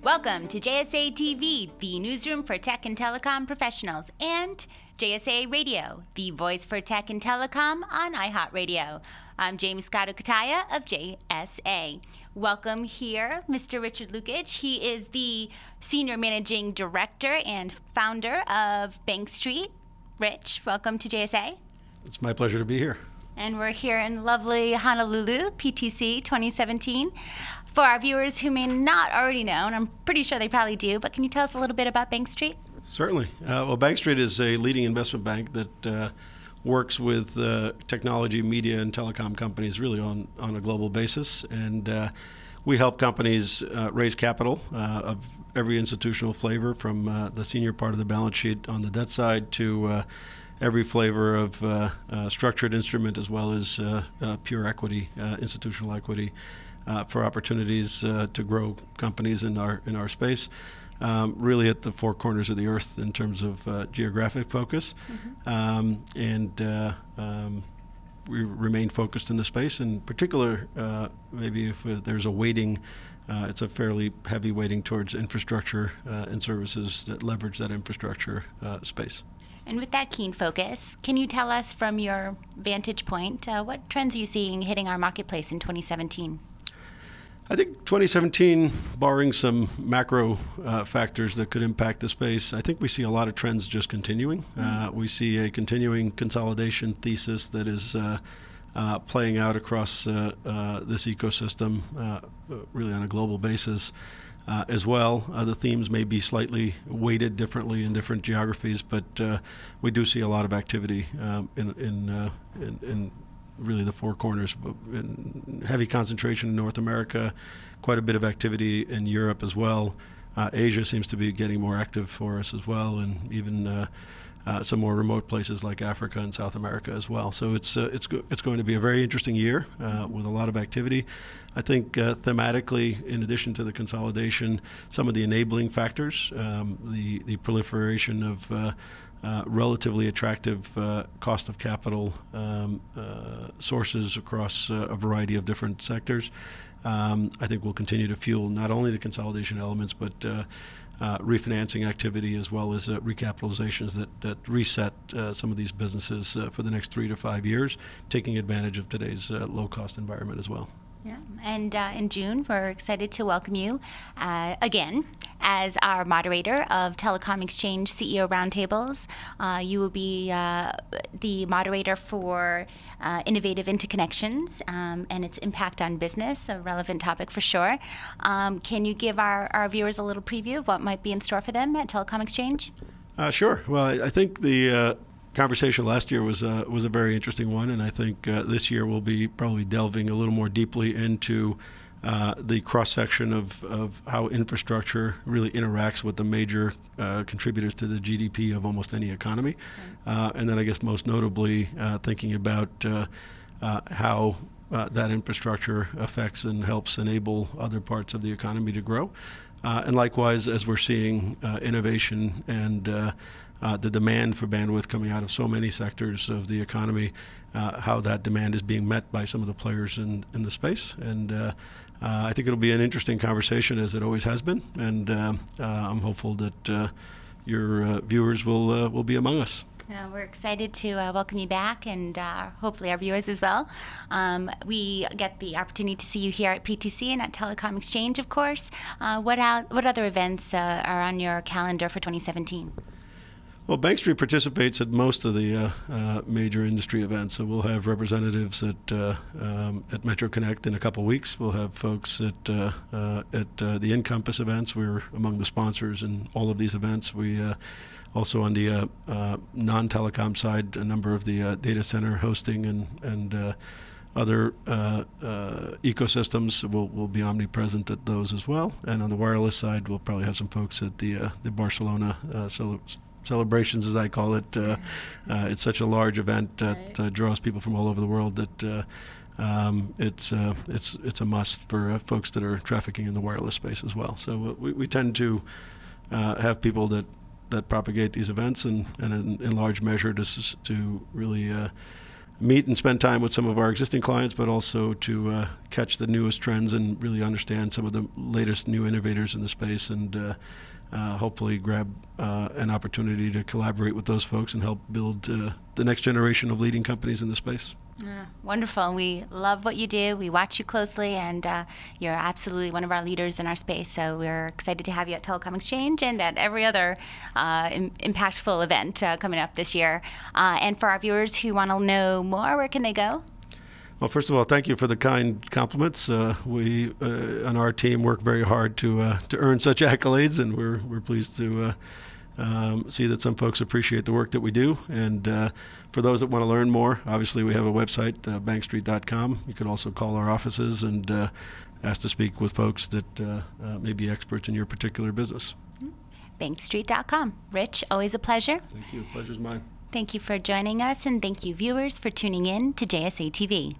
Welcome to JSA TV, the newsroom for tech and telecom professionals, and JSA Radio, the voice for tech and telecom on iHeart Radio. I'm Jaymie Scotto Cutaia of JSA. Welcome here, Mr. Richard Lukaj. He is the Senior Managing Director and founder of Bank Street. Rich, welcome to JSA. It's my pleasure to be here. And we're here in lovely Honolulu, PTC 2017. For our viewers who may not already know, and I'm pretty sure they probably do, but can you tell us a little bit about Bank Street? Certainly. Well, Bank Street is a leading investment bank that works with technology, media, and telecom companies really on a global basis. And we help companies raise capital of every institutional flavor, from the senior part of the balance sheet on the debt side to every flavor of structured instrument, as well as pure equity, institutional equity. For opportunities to grow companies in our space, really at the four corners of the earth in terms of geographic focus, we remain focused in the space. In particular, maybe if there's a weighting, it's a fairly heavy weighting towards infrastructure and services that leverage that infrastructure space. And with that keen focus, can you tell us from your vantage point what trends are you seeing hitting our marketplace in 2017? I think 2017, barring some macro factors that could impact the space, I think we see a lot of trends just continuing. We see a continuing consolidation thesis that is playing out across this ecosystem, really on a global basis as well. The themes may be slightly weighted differently in different geographies, but we do see a lot of activity in really the four corners, and heavy concentration in North America, quite a bit of activity in Europe as well. Asia seems to be getting more active for us as well, and even some more remote places like Africa and South America as well. So it's going to be a very interesting year with a lot of activity. I think thematically, in addition to the consolidation, some of the enabling factors, the proliferation of relatively attractive cost of capital sources across a variety of different sectors, I think will continue to fuel not only the consolidation elements, but refinancing activity, as well as recapitalizations that reset some of these businesses for the next 3 to 5 years, taking advantage of today's low-cost environment as well. Yeah, and in June, we're excited to welcome you again as our moderator of Telecom Exchange CEO Roundtables. You will be the moderator for Innovative Interconnections and its impact on business, a relevant topic for sure. Can you give our viewers a little preview of what might be in store for them at Telecom Exchange? Sure. Well, I think the conversation last year was a very interesting one, and I think this year we'll be probably delving a little more deeply into the cross-section of how infrastructure really interacts with the major contributors to the GDP of almost any economy. And then I guess most notably thinking about how that infrastructure affects and helps enable other parts of the economy to grow. And likewise, as we're seeing innovation and the demand for bandwidth coming out of so many sectors of the economy, how that demand is being met by some of the players in the space. And I think it'll be an interesting conversation, as it always has been. And I'm hopeful that your viewers will be among us. We're excited to welcome you back, and hopefully our viewers as well. We get the opportunity to see you here at PTC and at Telecom Exchange, of course. What other events are on your calendar for 2017? Well, Bank Street participates at most of the major industry events. So we'll have representatives at Metro Connect in a couple weeks. We'll have folks at the Encompass events. We're among the sponsors in all of these events. We also, on the non-telecom side, a number of the data center hosting and other ecosystems will be omnipresent at those as well. And on the wireless side, we'll probably have some folks at the Barcelona celebrations, as I call it. It's such a large event that draws people from all over the world that it's a must for folks that are trafficking in the wireless space as well. So we tend to have people that propagate these events, and in large measure to really meet and spend time with some of our existing clients, but also to catch the newest trends and really understand some of the latest new innovators in the space, and hopefully grab an opportunity to collaborate with those folks and help build the next generation of leading companies in the space. Yeah, wonderful. We love what you do. We watch you closely, and you're absolutely one of our leaders in our space. So we're excited to have you at Telecom Exchange and at every other impactful event coming up this year. And for our viewers who want to know more, where can they go? Well, first of all, thank you for the kind compliments. We on our team work very hard to earn such accolades, and we're pleased to see that some folks appreciate the work that we do. And for those that want to learn more, obviously we have a website, bankstreet.com. You could also call our offices and ask to speak with folks that may be experts in your particular business. Bankstreet.com. Rich, always a pleasure. Thank you. Pleasure's mine. Thank you for joining us, and thank you, viewers, for tuning in to JSA TV.